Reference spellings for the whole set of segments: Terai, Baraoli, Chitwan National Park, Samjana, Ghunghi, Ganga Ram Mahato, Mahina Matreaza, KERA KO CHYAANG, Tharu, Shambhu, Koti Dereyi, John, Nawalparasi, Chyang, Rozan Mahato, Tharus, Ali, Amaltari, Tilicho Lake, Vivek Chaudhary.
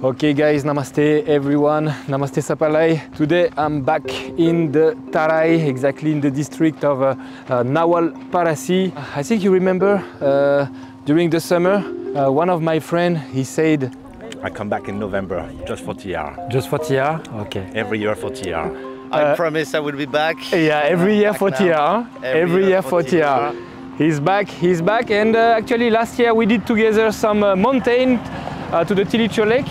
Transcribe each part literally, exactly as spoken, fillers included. Okay guys, namaste everyone, namaste Sapalai. Today I'm back in the Terai, exactly in the district of uh, uh, Nawalparasi. I think you remember uh, during the summer, uh, one of my friends, he said, I come back in November, just for T R. Just for T R? Okay. Every year for T R. I uh, promise I will be back. Yeah, every year for T R. Every year for T R. He's back, he's back. And uh, actually last year we did together some uh, mountain uh, to the Tilicho Lake.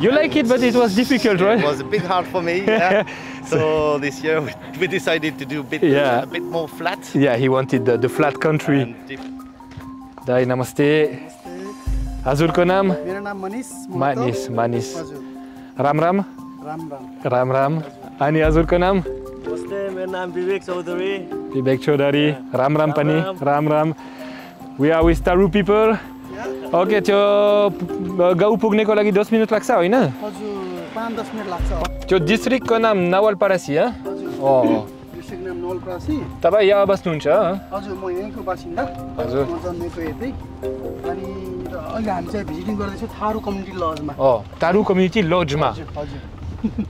You like it, but it was difficult, right? It was a bit hard for me, yeah. So this year we, we decided to do a bit, yeah. uh, a bit more flat. Yeah, he wanted the, the flat country. Dai, namaste. Namaste. Azul konam? Manis. Manis, manis. Ram Ram? Ram Ram. Ram Ram. Ani Azul konam? Namaste, my name is Vivek Chaudhary. Vivek Chaudhary. Ram Ram Pani. Ram Ram. We are with Tharu people. Okay, so gau pugne ko lagi ten minute lagcha hoina? Hajur five ten minute lagcha. Tyo district ko naam Nawalparasi ha? Oh. District naam Nawalparasi. Tapai yaha basnunhuncha ha? Hajur ma yahaiko basinda. Hajur. Ma janneko yatai. Ani अहिले हामी चाहिँ visiting गर्दै छौ Tharu community लजमा. Oh, Tharu community लजमा. हजुर.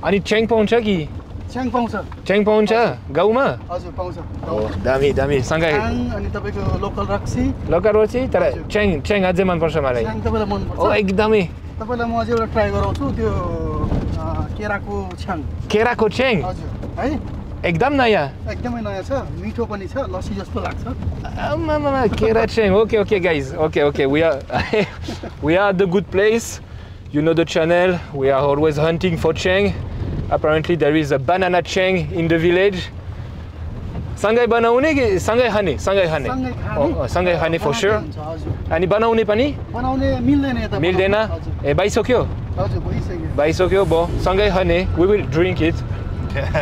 अनि च्याङ पाउँछ कि? च्याङ पाउँछ. च्याङ पाउँछ गाउँमा? हजुर पाउँछ. ओ दामी दामी सँगै अनि तपाईको लोकल रक्सी लोकल रक्सी तर च्याङ च्याङ अझै मन पर्छ मलाई. च्याङ तपाईलाई मन पर्छ? ओ एकदमै. तपाईलाई म अझै एउटा ट्राई गराउँछु त्यो केराको च्याङ. केराको च्याङ? हजुर. है? एकदम नयाँ. एकदमै नयाँ छ. मिठो पनि छ. लस्सी जस्तो लाग्छ. आमामा केरा च्याङ. Okay okay guys. Okay okay we are we are the good place. You know the channel. We are always hunting for Chyang. Apparently there is a banana chyang in the village. Sangai banaune ke sangai hane, sangai hane. Sangai hane for sure. Ani banaune pani? Banaune mildaina eta. Mildaina? E baisokyo? Hajur baisakyo. Baisokyo bo. Sangai hane. We will drink it.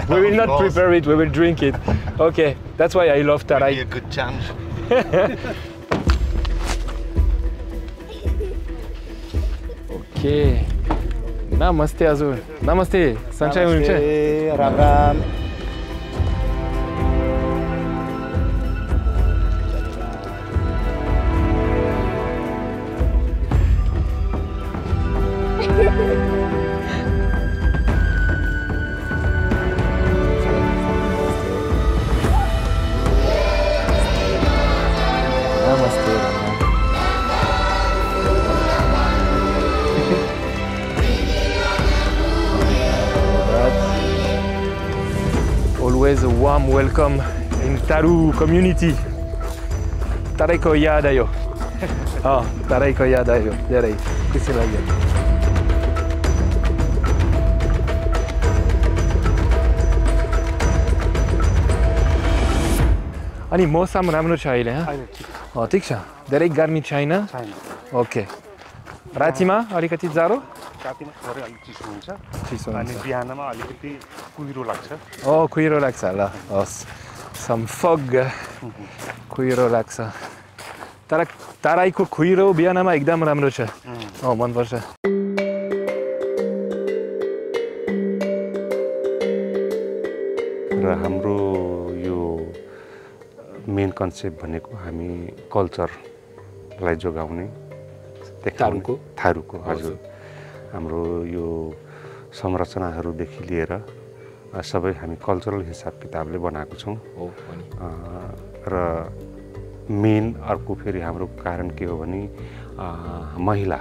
We will not prepare it. We will drink it. Okay, that's why I love Terai. Be a good chance. Okay. Namaste Azul. Namaste. Sanchai Unche. Ram Ram. A warm welcome in Tharu community. Terai ko yaadayo. Oh, Terai ko yaadayo. Terai. Kusi lagyo. Ani mausam ramro cha aile ha? Oh, thik cha. Dherai garmi chaina? Okay. Ratima alikati zaro? रातिमा थोरै अलि चिसो हुन्छ चिसो अनि बिहानमा अलिकति कुहिरो लाग्छ ओ कुहिरो लाग्छ ल होस् सम फग कुहिरो लाग्छ तर तराईको कुहिरो बिहानमा एकदम राम्रो छ अ मन पर्छ र हाम्रो यो मेन कन्सेप्ट भनेको हामी कल्चरलाई जोगाउने थारुको थारुको हजुर हाम्रो यो संरचनाहरु देखि लिएर सबै हामी कल्चरल हिसाब किताबले बनाएको छौं र मेन अर्को फेरि हाम्रो कारण के हो भने महिला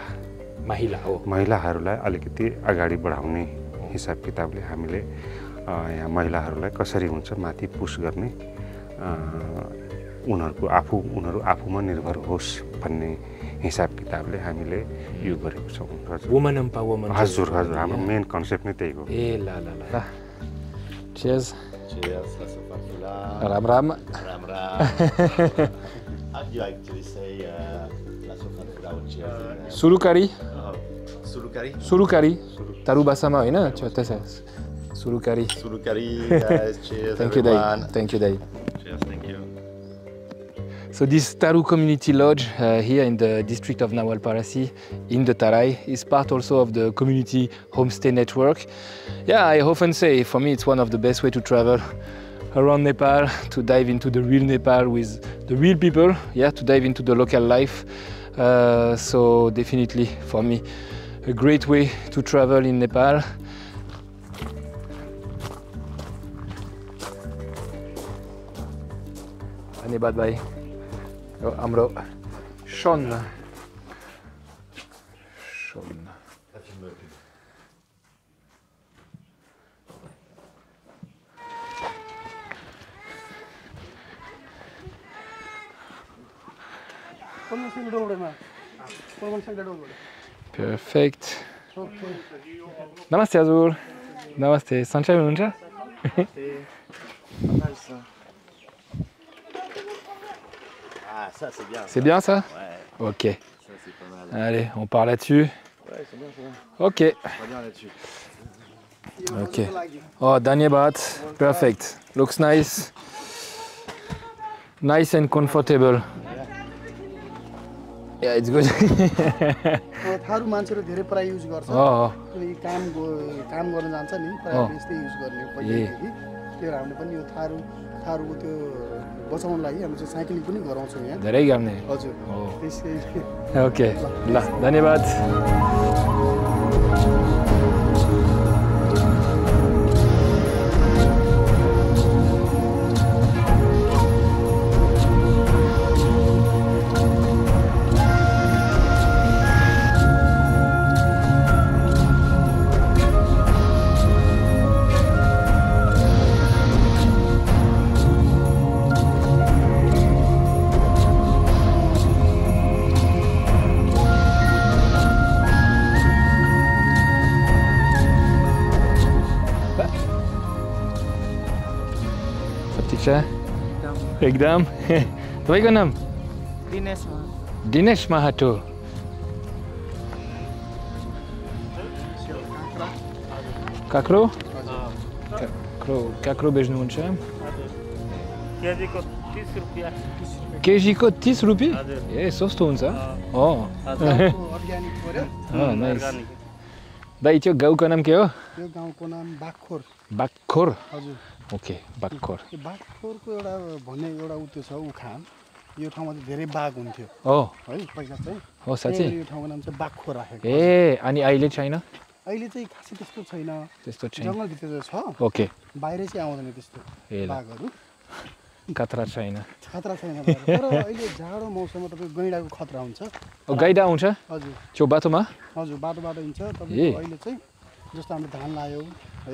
महिला हो महिलाहरुलाई अलिकति अगाडि बढाउने हिसाब किताबले हामीले यहाँ महिलाहरुलाई कसरी हुन्छ माथि पुश गर्ने उनीहरुको आफू उनीहरु आफूमा निर्भर होस् भन्ने हिसाब किताबले हामीले यो गरेको छौं वुमन एम्पावरमेन्ट हजुर हजुर हाम्रो मेन कन्सेप्ट नै त्यही हो ए ल ल ल चीयर्स चीयर्स सफाकुला राम राम राम राम आज यो एक्चुअली से ला सफाकुला चीयर्स सुरुकारी सुरुकारी सुरुकारी थारू भाषामा हैन त्यसै सुरुकारी सुरुकारी चीयर्स थ्याङ्क यू दाइ थ्याङ्क यू दाइ cheers thank you. So this Tharu Community Lodge uh, here in the district of Nawalparasi in the Terai is part also of the community homestay network. Yeah, I often say for me it's one of the best way to travel around Nepal, to dive into the real Nepal with the real people, yeah, to dive into the local life. Uh, so definitely for me a great way to travel in Nepal. अनि बाद भाइ यो हाम्रो सन सन perfect. Namaste Azul. Namaste. सन्चै हुनुहुन्छ? Ah, ça c'est bien. C'est bien ça? Ouais. Ok. Ça c'est pas mal. Allez, on part là-dessus. Ouais, c'est bien, c'est bien. Ok. On va bien là-dessus. Ok. Oh, dhanyabad. Perfect. Looks nice. Nice and comfortable. Yeah, it's good. Tharu manchero dherai parai use garcha. Oh. Yo kaam kaam garna jancha ni, parai त्यस्तै use गर्ने पहिले देखि. त्यो हामीले पनि यो थारु थारुको त्यो बचाउन लागि हामी चाहिँ साइक्लिङ पनि गराउँछौं यहाँ. धेरै गर्ने. हजुर. त्यसै. ओके. ल, धन्यवाद. एकदम तपाईको नाम दिनेश महातो दिनेश महातो काक्रो काक्रो काक्रो बेच्नु हुन्छ केजीको तीस रुपैयाँ केजीको तीस रुपैयाँ ए सस्तो हुन्छ हो अर्ग्यानिक पर्यो हो नाइस दाइ त्यो गाउँको नाम के हो यो गाउँको नाम बाखोर बाखोर हजुर ओके बाखोर यो बाखोरको एउटा भन्ने एउटा उते छ उखान यो ठाउँमा धेरै बाघ हुन्थ्यो हो है पहिला चाहिँ हो साच्चै यो ठाउँको नाम चाहिँ बाखोर राखेको ए अनि अहिले छैन अहिले चाहिँ खासै त्यस्तो छैन त्यस्तो छैन जंगल भित्र छ ओके बाहिर चाहिँ आउँदैन त्यस्तो बाघहरु खतरा छैन खतरा छैन तर अहिले जाडो मौसममा तपाईको गैडाको खतरा हुन्छ ओ गैडा आउँछ हजुर त्यो बाटोमा हजुर बाटो बाटो हुन्छ तपाईको अहिले चाहिँ जस्तो हामीले धान लायो है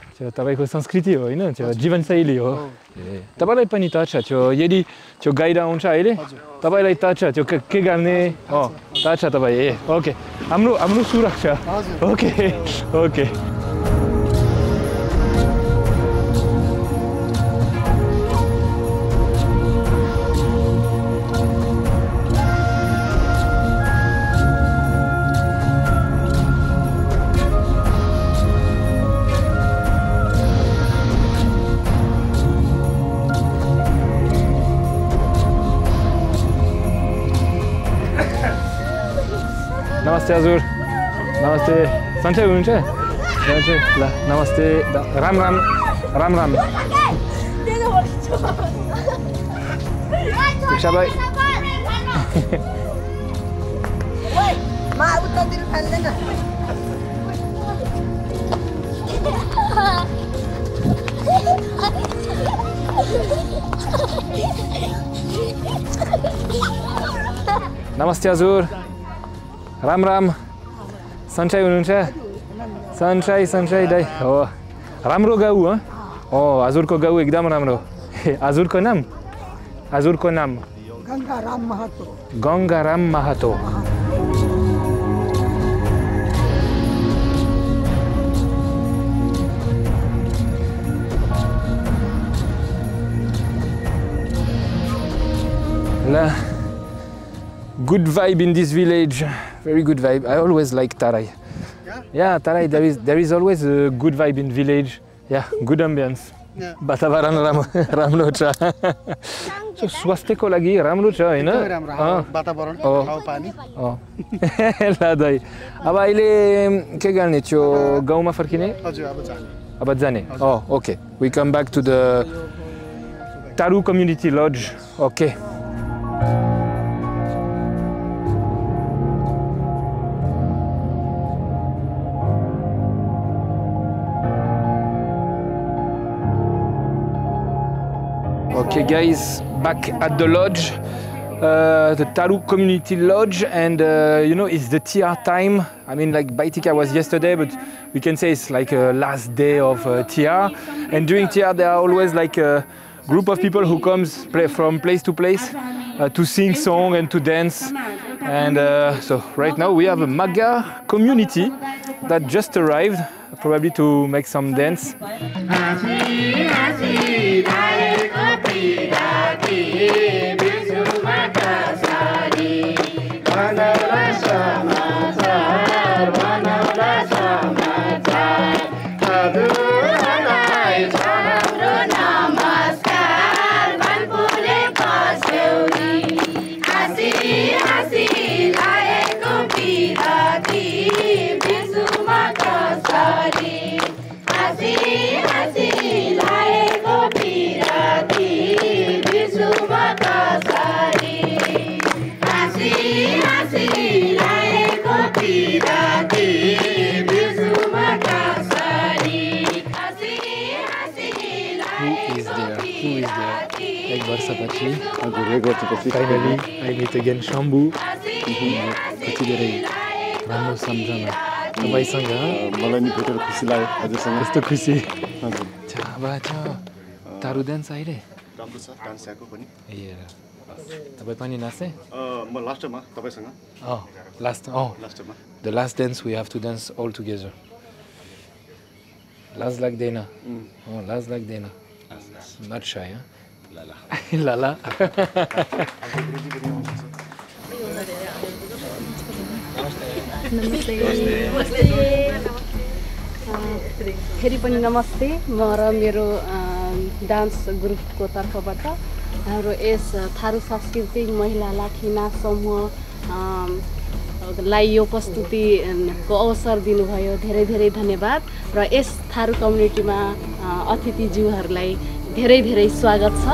तपाईको संस्कृति हो हैन त्यो जीवनशैली हो तपाईलाई पनि ताछ त्यो यदि त्यो गैडा हुन्छ अहिले तपाईलाई ताछ त्यो के गर्ने हो ताछ तपाई ए ओके हाम्रो हाम्रो सुरक्षा okay okay Namaste Azur. Namaste. Sanjay Unche. Sanjay. Namaste. Ram Ram. Ram Ram. Diksha bhai. Hey, ma uta dir khalne na. Namaste Azur. Ram Ram, Sanjay Ununcha, Sanjay Sanjay Day. Oh, Ramro Gau, huh? Oh, Azur ko Gau, ekdam Ramro. Azur ko nam? Azur ko nam? Ganga Ram Mahato. Ganga Ram Mahato. La. Good vibe in this village. Very good vibe. I always like Terai. Yeah, yeah Terai, there is there is always a good vibe in village. Yeah, good ambience. Yeah. Batavaran Ram Ramlucha. So swastiko lagi Ramlucha, you know? Batavaran. Oh, pani. Oh. Ladai. Aba ile ke galne cho gaon ma farkine? Abadzane. Oh, okay. We come back to the Tharu Community Lodge. Okay. Okay guys, back at the lodge, uh, the Tharu Community Lodge, and uh, you know, it's the T R time. I mean, like Baitika was yesterday, but we can say it's like a last day of uh, T R. And during T R there are always like a group of people who comes play from place to place uh, to sing song and to dance. And uh, so right now we have a Maga community that just arrived, probably to make some dance. Finally, I meet again Shambhu, Koti Dereyi, Ramo Samjana. Abai Sangha. Malani Peter Kusi Lai. Aaj Sangha. Asto Kusi. Cha ba cha. Tharu dance aire. Ramro sa dance aiko pani. Yeah. Tabai pani naase? Uh, last time ma tabai sangha. Oh, last oh. Last time. The last dance we have to dance all together. Last like Dena. Oh, last like Dena. Not shy, huh? Lala. Lala. Namaste. Namaste. Kheri pani namaste. Mara mero dance group ko tarfbata hamro यस थारू सांस्कृतिक महिला लाखिना समूह लाई यो प्रस्तुति को अवसर दिनुभयो धेरै धेरै धन्यवाद र यस थारू कम्युनिटीमा अतिथि ज्यूहरुलाई धेरै धेरै स्वागत छ।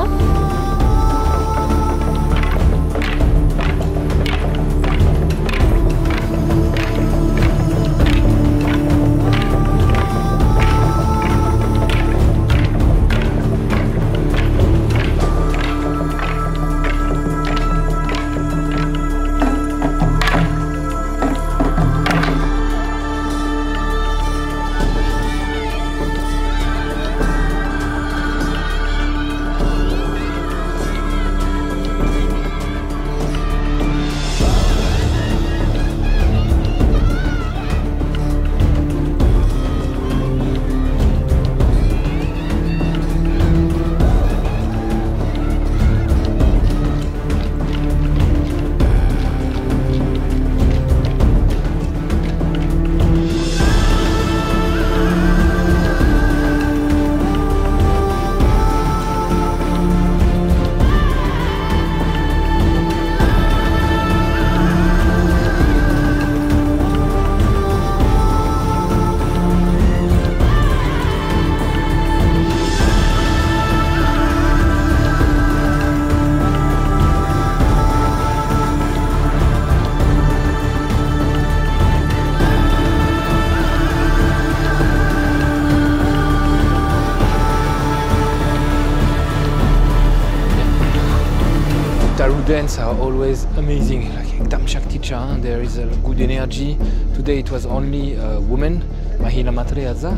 Dance are always amazing, like Ekdam Shakti Cha, there is a good energy. Today it was only a woman, Mahina Matreaza,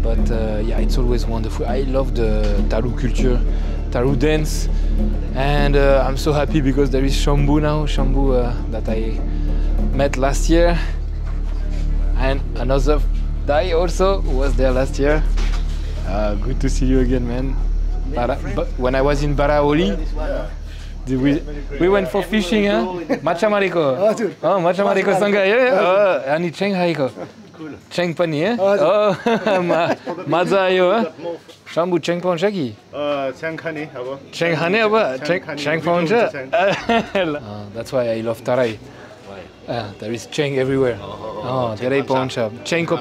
but uh, yeah, it's always wonderful. I love the Tharu culture, Tharu dance, and uh, I'm so happy because there is Shambhu now, Shambhu uh, that I met last year, and another guy also was there last year. Uh, good to see you again, man. Bara when I was in Baraoli, We, we went for fishing, huh? Machamariko. Oh, Machamariko Sangha, yeah. Oh, and it's Shanghai. Cheng pani, eh? Oh, maza ayo, eh? Shambhu Cheng pauncha ki? Cheng khani abo. Cheng khani abo. Cheng pauncha. That's why I love Terai. Ah, there is Cheng everywhere. Oh, Terai pauncha. Cheng ko.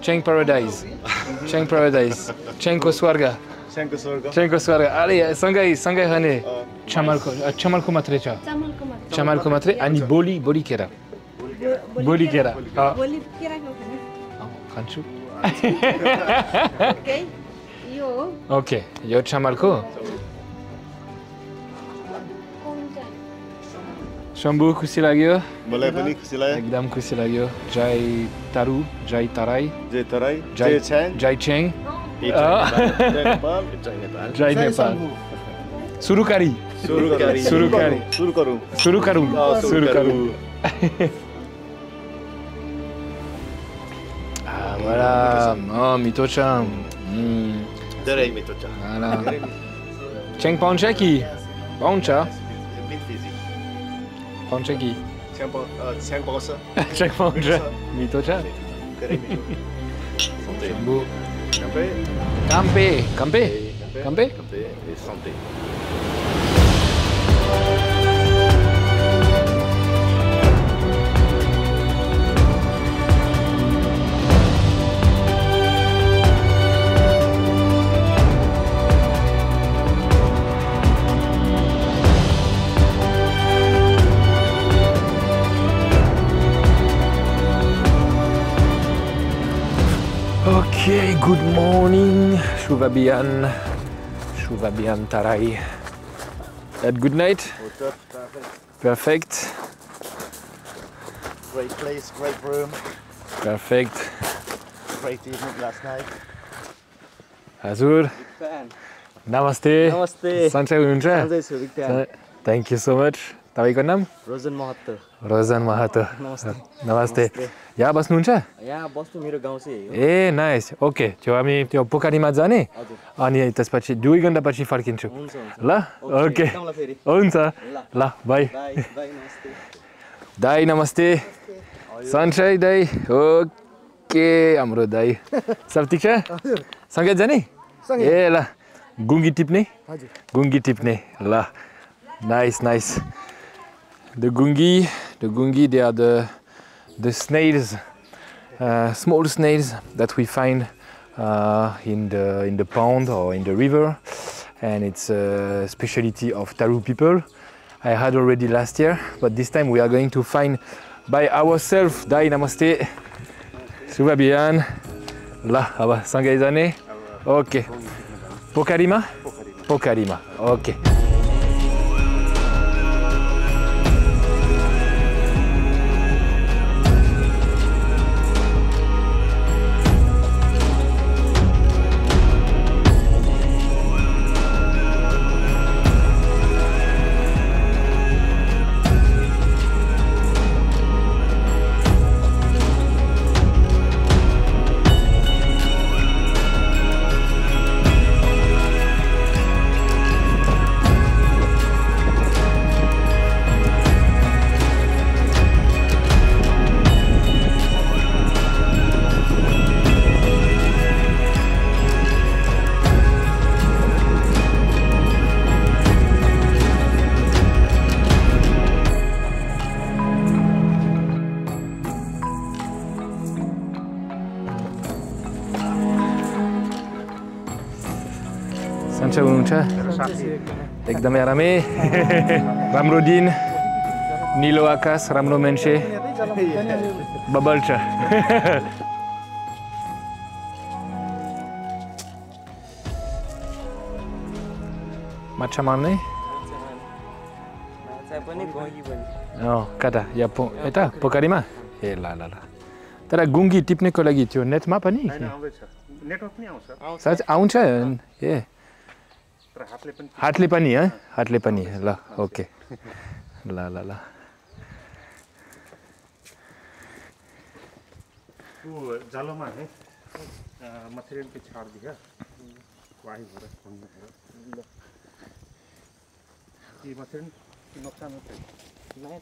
Cheng paradise. Cheng paradise. Cheng ko swarga. Cheng ko swarga. Cheng ko swarga. Ali, sangai sangai khani. Chamal ko. Chamal ko matrecha. Chamal ko matre. Ani boli boli kera. Boli kera. Boli kera ko khani. Kanchu. Okay. Yo. Okay. Yo chamal ko. Shambhu khushi lagyo. Malai pani khushi lagyo. Ekdam khushi lagyo. Jai Tharu, Jai Terai, Jai Terai, Jai Cheng, Jai Cheng. Jai Nepal, Jai Nepal. Jai Nepal. Surukari. Surukari. Surukari. Surukaru. Surukaru. Surukaru. Ah, mara. Oh, mitocham. Hmm. Terai mitocham. Ah. Cheng pauncha ki? Pauncha. Ponchaki. Tempo, temposa. Check poncha. Mitocha. Santé. Campé. Campé. Campé. Campé. Campé. Et santé. Okay, good morning, Shuvabian, Shuvabian Terai. That good night? Perfect. Great place, great room. Perfect. Great evening last night. Azur. Namaste. Namaste. Sanjay Unja. Sanjay Thank you so much. Your name? Rozan Mahato. Rozan Mahato. Namaste. Namaste. Namaste. Yeah, boss Nuncha? Yeah, boss to Miro Gaunsi. Eh, nice. Okay. So, I mean, you Pokari Mazane? And you just patch it. Do you going to patch it for Kinchu? La? Okay. Unsa? La. Bye. Bye. Bye. Namaste. Dai, namaste. Sanjay, dai. Okay. Amro dai. Sab theek hai? Sangat jani? Sangat. Eh, la. Ghunghi tip nahi? Haji. Ghunghi tip nahi. La. Nice, nice. The Ghunghi, the Ghunghi, they are the the snails, uh, small snails that we find uh, in the in the pond or in the river, and it's a speciality of Tharu people. I had already last year, but this time we are going to find by ourselves. Dai namaste, Suvabian, la aba sangaizane. Okay, Pokarima, Pokarima. Okay. एकदम आरामे राम्रो दिन नीलो आकाश राम्रो मान्छे bubble छ माछा मार्ने माछा पनि गोगी पनि हो कता या पो एता पोखरीमा ए ल ल ल तर गुंगी टिप्नेको लागि त्यो नेटमा पनि नेटवर्क पनि आउँछ साच आउँछ ए हातले पनि है हातले पनि ल ओके ल ल ल ओ जालोमा है मथेरिन पे छाड दिया वाही हो रहा है ये मथेरिन नक्शा में नहीं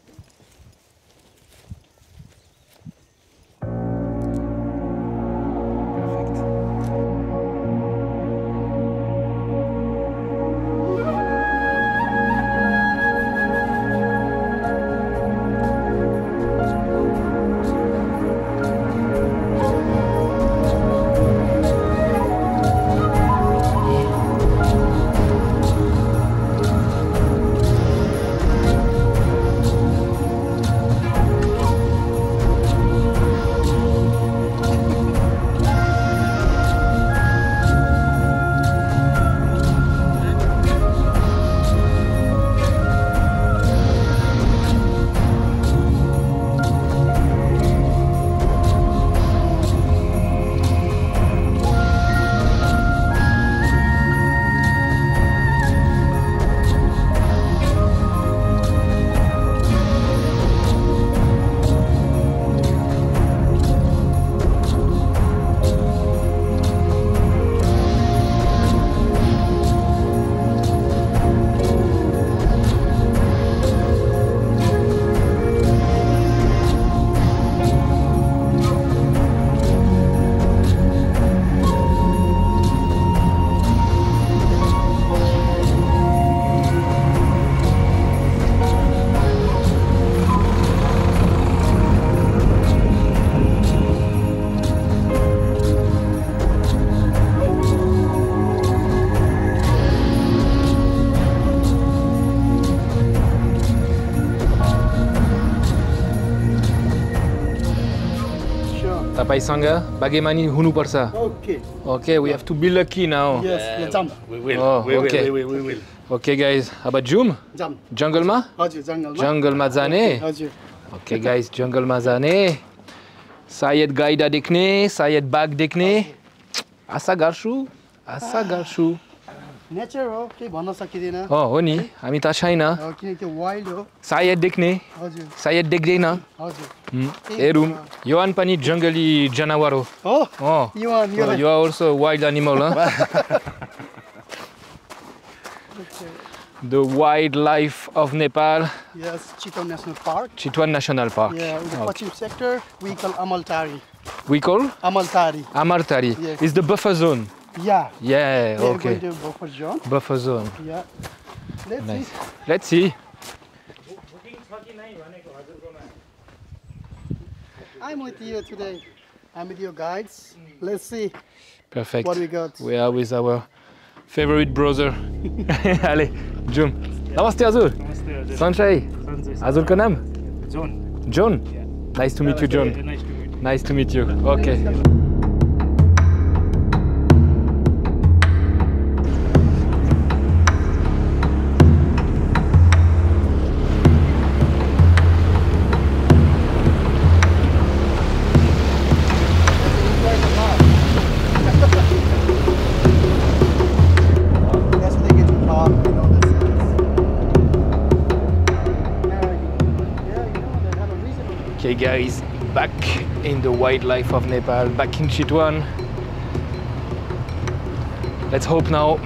Paisanga, Bagemani Hunuparsa. Okay. Okay, we have to be lucky now. Yes, let's jump. We will. Oh, we will. Okay. We will. We will. Okay, guys. How about Jum? Jum. Jungle ma? Jungle ma. Jungle ma zane. Okay, guys. Jungle ma zane. Sayed gaida dekne, sayed bag dekne. Asa garshu, asa garshu. Nature ho, ki bana sakidena. Oh, honi. Ami tashai na. Okay, ki wild ho. Sayed dekne. Sayed dekde na. Erum. Yoan pani jungli janawaro. Oh. Oh. You are. You are also wild animal, huh? The wildlife of Nepal. Yes, Chitwan National Park. Chitwan National Park. Yeah, in the okay. Pachim sector, we call Amaltari. We call? Amaltari. Amaltari. Yes. It's the buffer zone. Yeah. Yeah, yeah okay. Going to buffer zone. Buffer zone. Yeah. Let's nice. see. Let's see. I'm with you today. I'm with your guides. Let's see. Perfect. What we got. We are with our favorite brother. Allez. Jum. Namaste Azul. Namaste Azul. Sanjay. Azul Konam? John. John? Yeah. Nice to meet you, John. Yeah, nice to meet you. Nice to meet you. Okay. Okay guys, back in the wildlife of Nepal, back in Chitwan. Let's hope now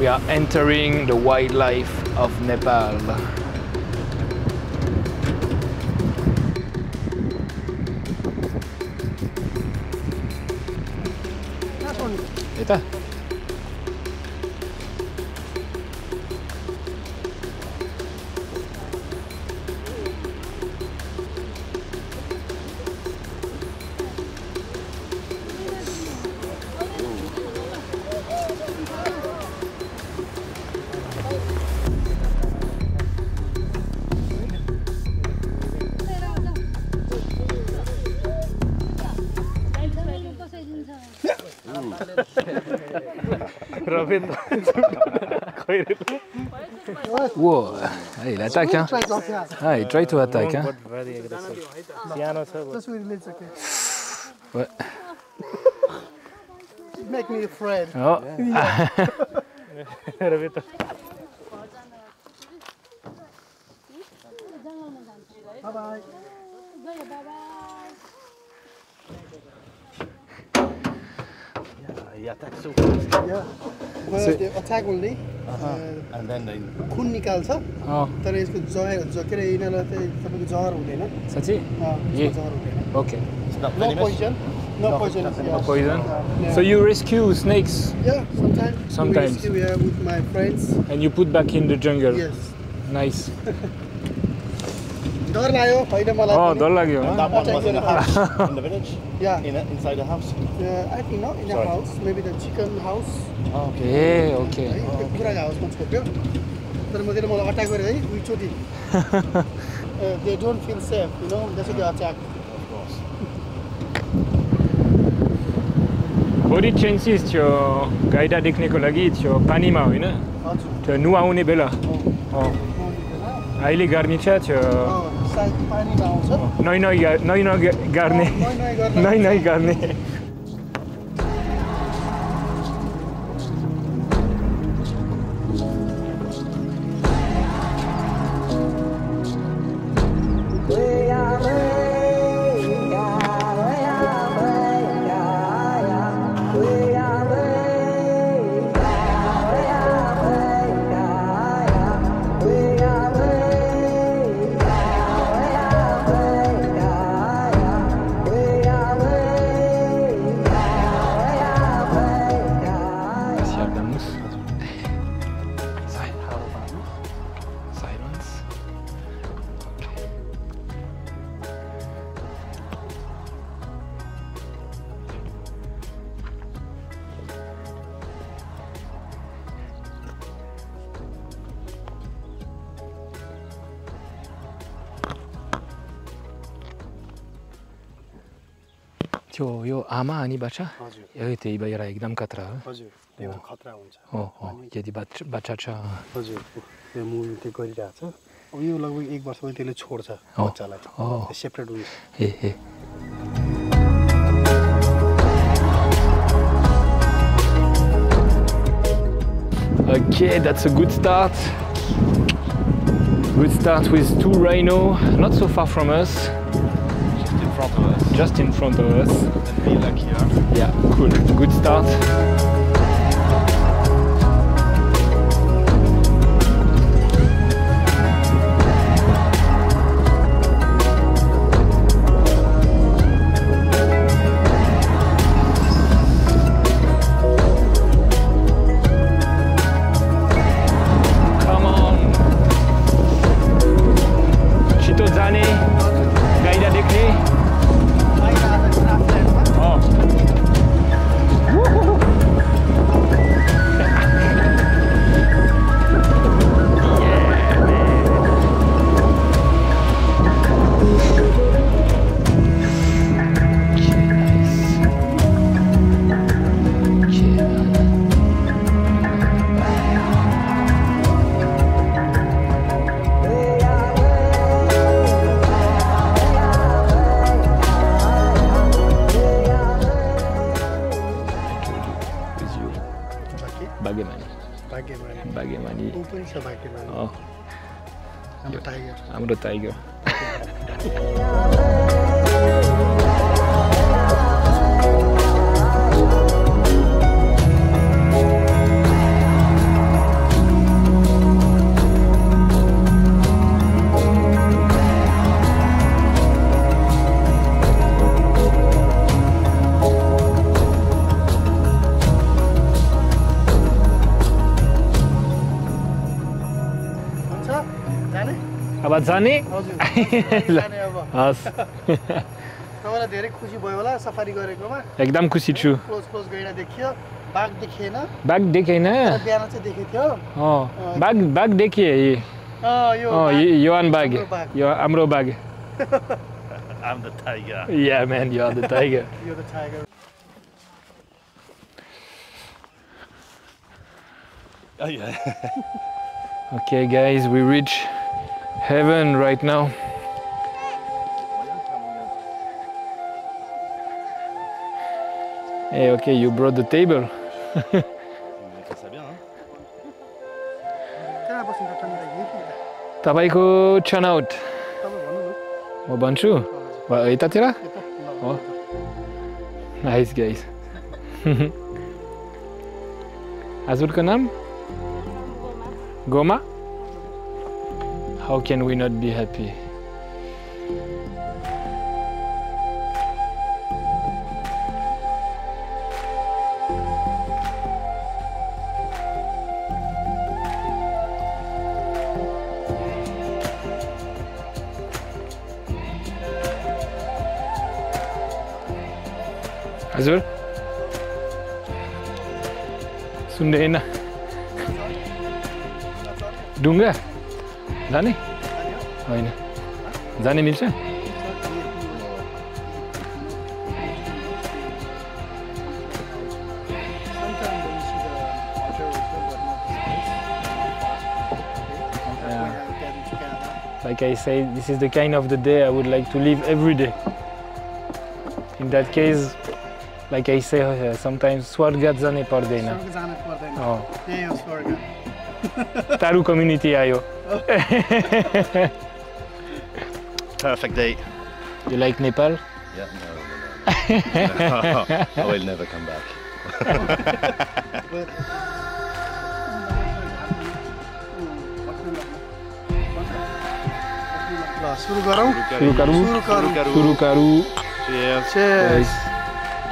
we are entering the wildlife of Nepal. That's one. Eta. Whoa, hey, he attack, huh? Ah, he tried to attack, huh? Very aggressive. What? It makes me afraid. Oh. Yeah. Bye-bye. He attacks so fast. Yeah. Well, so, they attack only. Uh-huh. uh, and then they... Khun nikalcha. Oh. Then it's got zahar. Zakere inala the sabko zahar hundaina. Sachi? Ha. Zahar hundaina. Okay. No, no poison. No, no poison. No yeah. poison. Yeah. So you rescue snakes? Yeah, sometimes. Sometimes. We rescue, yeah, with my friends. And you put back in the jungle? Yes. Nice. Door layo, hoina mala. Oh, door lagyo. That one was in a house, in the village. Yeah. In a, inside the house. Yeah, I think not in a house. Maybe the chicken house. Oh, okay, okay. The pura house, not scorpio. Then they mala attack gare, we choti. They don't feel safe, you know. That's why they attack. Of course. Body changes to guide technique lagi to panima, you know. To nuaune bela. Oh. Aile garni chha. Oh. No, no, no, no, garne. No, no, garne. त्यो यो आमा अनि बच्चा यही त्यही भएर एकदम खतरा हो हजुर त्यो खतरा हुन्छ हो हो यदि बच्चा बच्चा छ हजुर यो मूल त्यो गरिरहेछ अब यो लगभग एक वर्षमा त्यसले छोड्छ बच्चालाई त्यो सेपरेट हुन्छ हे हे Okay, that's a good start. Good start with two rhino, not so far from us. Just in front of us. Just in front of us. And be lucky, huh? Yeah, cool. Good start. Tiger. Zani? Yes. I very happy safari. Ekdam khushi chu. Close close gaina dekhiyo. Bag dekhe na? Bag dekhe na? Biyana se dekhe thiyo. Oh. Bag bag dekhiye ye. Oh, yo. Oh, Yohan bag. Yo Amro bag. I'm the tiger. Yeah, man, you are the tiger. You're the tiger. Oh yeah. Okay, guys, we reach heaven right now. Hey, okay, you brought the table. Tabaiko churn out. Oh, Banchu. Oh, nice guys. Azul Kanam? Goma? How can we not be happy? Azul? Sundaina? Dunga? Zani? Zani? Zani milcha? Yeah. Like I say, this is the kind of the day I would like to live every day. In that case, like I say, uh, sometimes swarga zane pardena. Oh. Tharu community ayo. Perfect day. You like Nepal? Yeah, no, no, no. I will never come back. Suru Karu. Cheers. Cheers.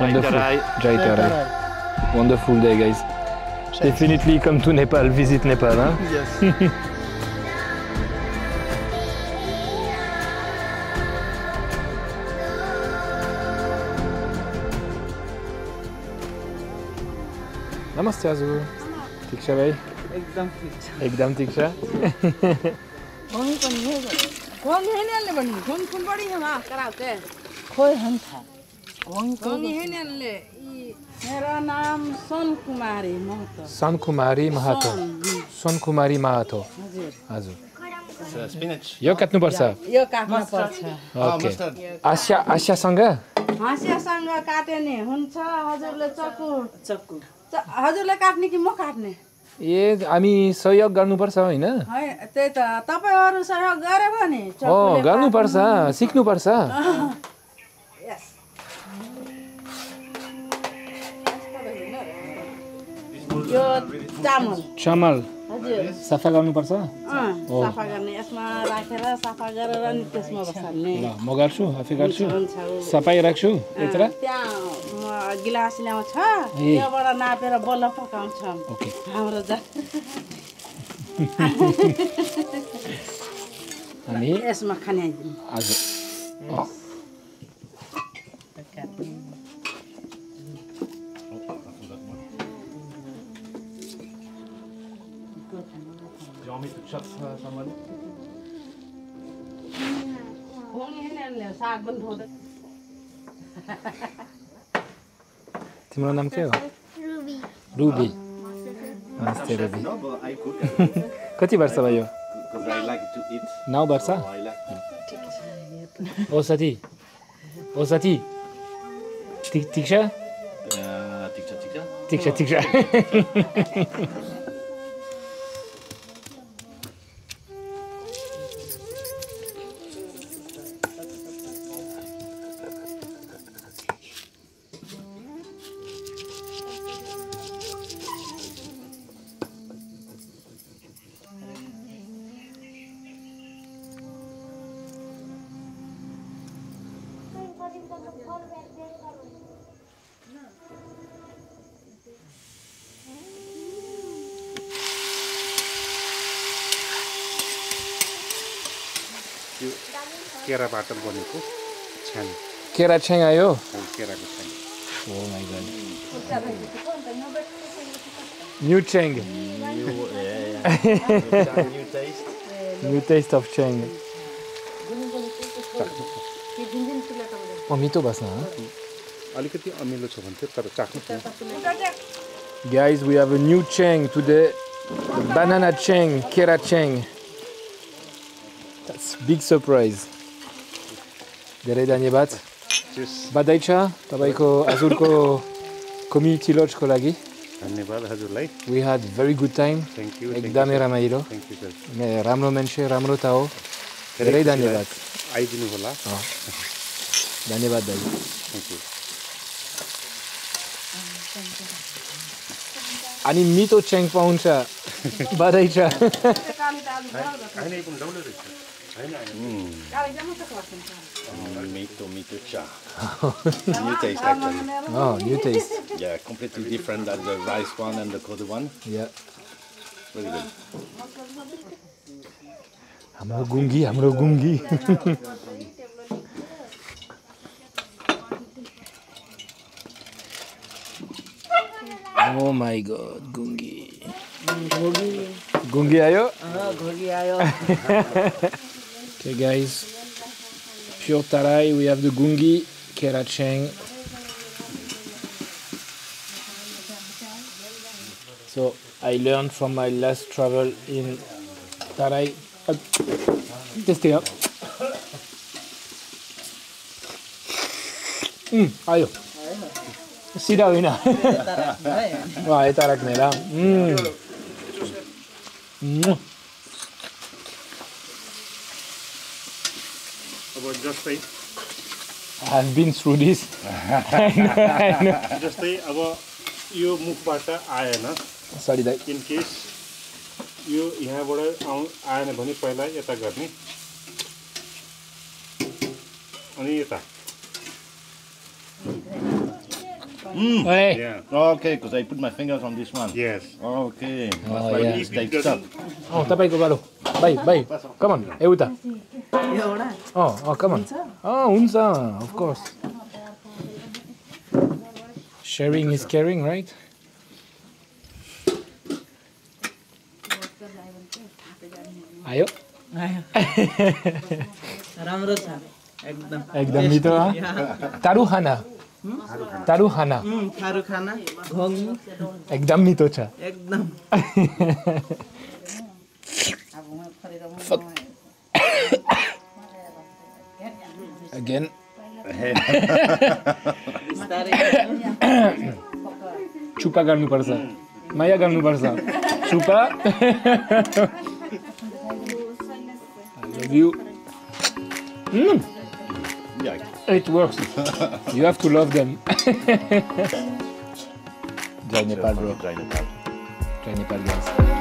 Wonderful. Jai Terai. Wonderful day, guys. Definitely come to Nepal, visit Nepal, huh? Yes. Namaste Azul. Tiksha bhai. Ekdam tiksha. Ekdam tiksha. Phone kon ho. Phone hene le bani. Phone phone badi hama karaoke. Khoi han tha. मेरा नाम सोन कुमारी महतो। सोन कुमारी महतो। सोन कुमारी महतो। हजुर। Spinach. यो कत्नु पर्छ? यो काट्न पर्छ। Okay. आशा आशा सँग? आशा सँग काट्ने हुन्छ हजुरले चक्कु चक्कु। हजुरले काट्ने कि म काट्ने? ए हामी सहयोग गर्नुपर्छ हैन? है त्यही त तपाईहरु सहयोग गरे भने चक्कुले गर्नुपर्छ, सिक्नुपर्छ। यो चामल चामल सफा गर्नु पर्छ सफा गर्ने यसमा राखेर सफा गरेर अनि त्यसमा बसाल्ने ल म गर्छु आफै गर्छु सफाई राख्छु यत्र त्यहाँ गिलास ल्याउँछ त्योबाट नापेर बल्ल पकाउँछ ओके हाम्रो जा अनि यसमा खाने आइदिनु हजुर me to chuck someone Timro naam kya ho Ruby Ruby Namaste Ruby Kati barsa bhayo because I like to eat now barsa I like to oh sati oh sati tik tiksha tiksha tiksha tiksha tiksha केराबाट बनेको छ्याङ केरा छ्याङ आयो केराको छ्याङ oh my God new chhyang new taste new taste of chhyang अमितो बस्न अलिकति अमिलो छ भन्थे तर चाख्नु guys we have a new chhyang today banana chhyang केरा छ्याङ That's a big surprise. धेरै धन्यवाद बधाई छ तपाईको हजुरको community lodge को लागि धन्यवाद हजुरलाई We had very good time. Thank you. एकदमै रमाइलो Thank you sir. म राम्रो मान्छे राम्रो त हो धेरै धन्यवाद आइदिनु होला धन्यवाद दाइ Thank you. अनि मिठो चेङ पाउँछ बधाई छ हैन एकदम डबल रहेछ Mmm. Mm. Me too, me too, cha. New taste, actually. Oh, new taste. Yeah, completely different than the rice one and the cold one. Yeah. Very good. Hamro Ghunghi, hamro Ghunghi. Oh my God, Ghunghi. Ghunghi ayo? Ah, Ghunghi ayo. Okay guys, pure Terai, we have the Ghunghi, Kerai Cheng. So I learned from my last travel in Terai. Test it up. Mmm, ayo. Sida wina. Wow, it's tarak mela. Mmm. Mmm. Just say I've been through this. I know, I know. Just say about you move bata aayana. Sorry, that in case you यहाँ बड़ा आऊँ आयने बनी पहला ये ता करनी अनि ये ता. Hmm. Hey. Yeah. Okay, because I put my fingers on this one. Yes. Okay. Oh, yeah. It oh, tapai ko balo. Bye, bye. Come on. Hey, uta. Oh, oh, come on. Oh, unsa, of course. Sharing is caring, right? Ayo. Ayo. Ramro cha. Ekdam. Ekdam mito ha. Taru hana. Tharu khana. Hmm, Tharu khana. Ghunghi. Ekdam mitocha. Ekdam. Again. Chupa garnu parsa. Maya garnu parsa. Chupa. I love you. Mm. Yeah. It works. You have to love them. Try Nepal, bro. Try Nepal. Try Nepal, guys.